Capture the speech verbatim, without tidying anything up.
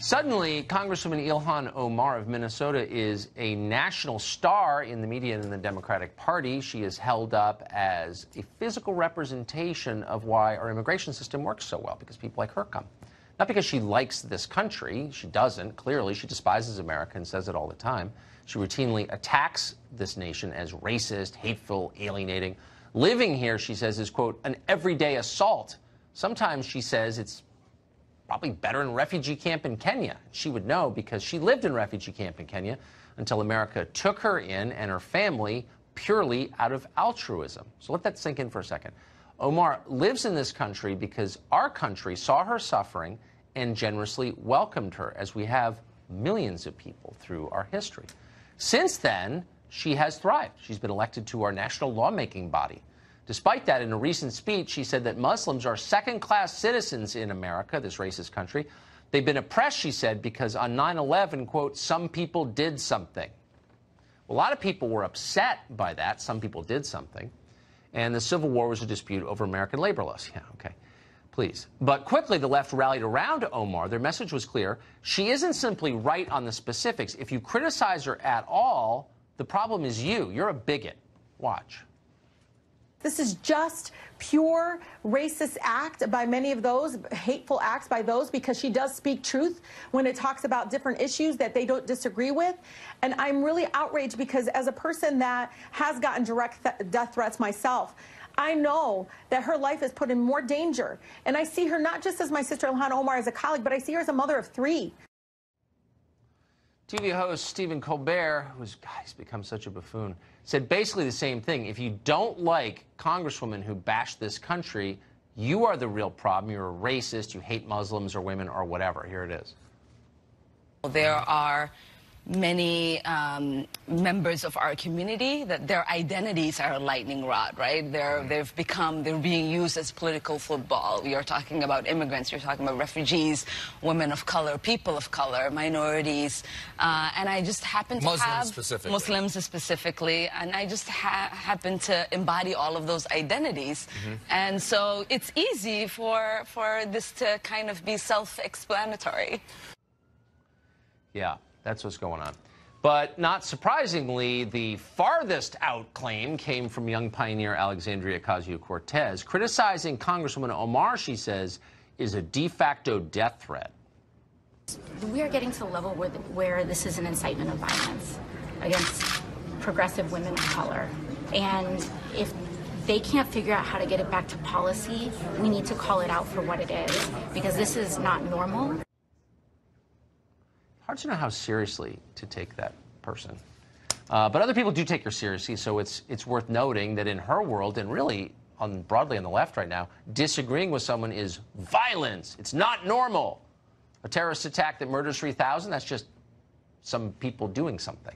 Suddenly, Congresswoman Ilhan Omar of Minnesota is a national star in the media and in the Democratic Party. She is held up as a physical representation of why our immigration system works so well, because people like her come. Not because she likes this country. She doesn't, clearly. She despises America and says it all the time. She routinely attacks this nation as racist, hateful, alienating. Living here, she says, is, quote, an everyday assault. Sometimes, she says, it's probably better in refugee camp in Kenya. She would know because she lived in refugee camp in Kenya until America took her in and her family purely out of altruism. So let that sink in for a second. Omar lives in this country because our country saw her suffering and generously welcomed her, as we have millions of people through our history. Since then, she has thrived. She's been elected to our national lawmaking body. Despite that, in a recent speech, she said that Muslims are second-class citizens in America, this racist country. They've been oppressed, she said, because on nine eleven, quote, some people did something. Well, a lot of people were upset by that. Some people did something. And the Civil War was a dispute over American labor laws. Yeah, okay, please. But quickly, the left rallied around Omar. Their message was clear. She isn't simply right on the specifics. If you criticize her at all, the problem is you. You're a bigot. Watch. This is just pure racist act by many of those, hateful acts by those, because she does speak truth when it talks about different issues that they don't disagree with. And I'm really outraged because as a person that has gotten direct th- death threats myself, I know that her life is put in more danger. And I see her not just as my sister Ilhan Omar, as a colleague, but I see her as a mother of three. T V host Stephen Colbert, who's, God, he's become such a buffoon, said basically the same thing. If you don't like congresswomen who bash this country, you are the real problem. You're a racist. You hate Muslims or women or whatever. Here it is. There are many um, members of our community that their identities are a lightning rod, right? They're, they've become, they're being used as political football. You're talking about immigrants, you're talking about refugees, women of color, people of color, minorities, uh, and I just happen to Muslims have... Specifically. Muslims specifically. And I just ha happen to embody all of those identities. Mm-hmm. And so it's easy for, for this to kind of be self-explanatory. Yeah. That's what's going on. But not surprisingly, the farthest out claim came from young pioneer Alexandria Ocasio-Cortez. Criticizing Congresswoman Omar, she says, is a de facto death threat. We are getting to a level where, where this is an incitement of violence against progressive women of color. And if they can't figure out how to get it back to policy, we need to call it out for what it is, because this is not normal. Hard to know how seriously to take that person. Uh, but other people do take her seriously, so it's, it's worth noting that in her world, and really on, broadly on the left right now, disagreeing with someone is violence. It's not normal. A terrorist attack that murders three thousand, that's just some people doing something.